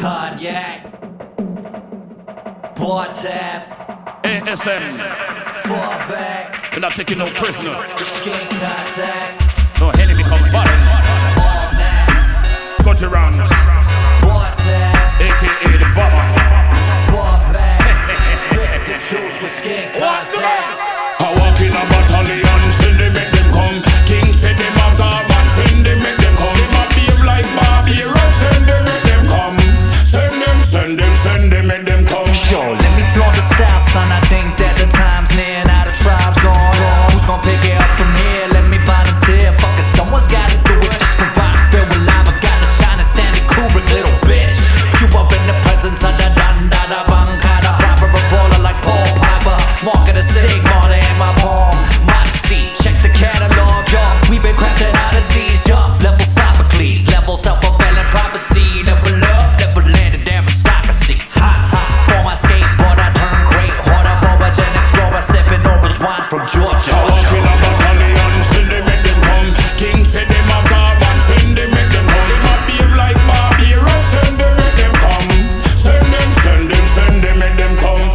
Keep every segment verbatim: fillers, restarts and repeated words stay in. Cognac, bar tap, A S M, fall back. We're not taking no prisoner. Skin contact, no enemy becomes body. All night, cut around, bar tap, A K A the Baba. Fall back, sip the juice with skin contact. I walk in a battalion, send them make them come. King said them a god, man send them make them come. Them a behave like Bobby Robson, send them make them come. Send them, send them, send them make them come. Yo, let me flaunt the style, son. I think that the time's near, now the tribe's gone wrong. Who's gonna pick it up from here? Let me volunteer. Fuck it, someone's gotta do it. Just provide, feel alive. I got the shine and Stanley Kubrick, little bitch. You up in the presence of the dun-da-da bankada, proper baller like Paul Piper. Mark of the stigma. From Georgia, I walk in a battalion, send them make them come. King said them a god, man send them make them come. Them a behave like Bobby Robson, send them make them come. Send them, send them, send them make them come.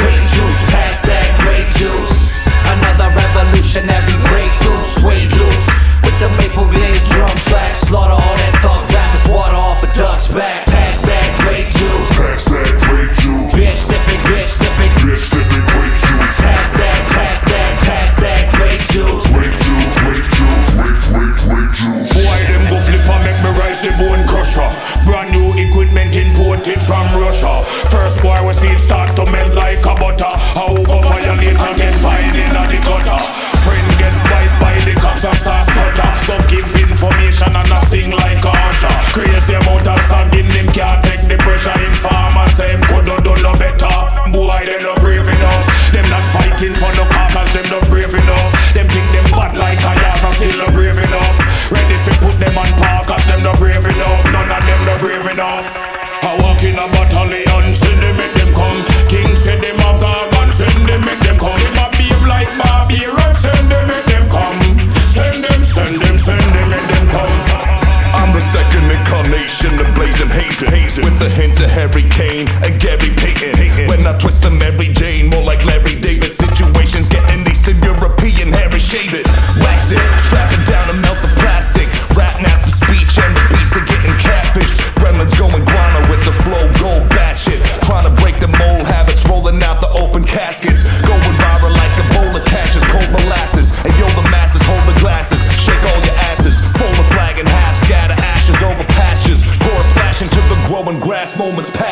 Grape juice, hashtag grape juice. Another revolutionary breakthrough, sweet loops with the maple glaze drum tracks. Slaughter all that thug rappers, water off a duck's back. Hashtag grape juice, hashtag grape juice. Bitch sipping, bitch sipping, bitch sipping grape juice. Hashtag brand new equipment imported from Russia. First boy we see it start to melt like a butter. How go violate and get fined in the gutter. Friend get bite by the cops and start stutter. Don't give information and I sing like a usher. Crazy amount of sound in him can't take the pressure. Informers say him couldn't do no better. Boy they no brave enough. Them not fighting for no cop cause them not brave enough. Them think them bad like a yard and still no brave enough. Ready if you put them on par cause them not brave enough. Brave enough. I walk in a battalion, send them make them come. King said them a god, man send them make them come. Them a behave like Bobby Robson, send them make them come. Send them, send them, send them make them come. I'm the second incarnation of blazing hazing, with a hint of Harry Kane and Gary Payton. When I twist a Mary Jane, more like Larry David. Situations getting Eastern European, Harry shave it, wax it, strap it down and melt the plastic. Rap nap the speech and the beats are getting catfish. Gremlins going guano with the flow, go batshit. Trying to break the mold habits, rolling out the open caskets. Going viral like a bowl of catches, cold molasses. And yo, the masses hold the glasses, shake all your asses. Fold the flag in half, scatter ashes over pastures. Horse flashing to the growing grass, moments pass.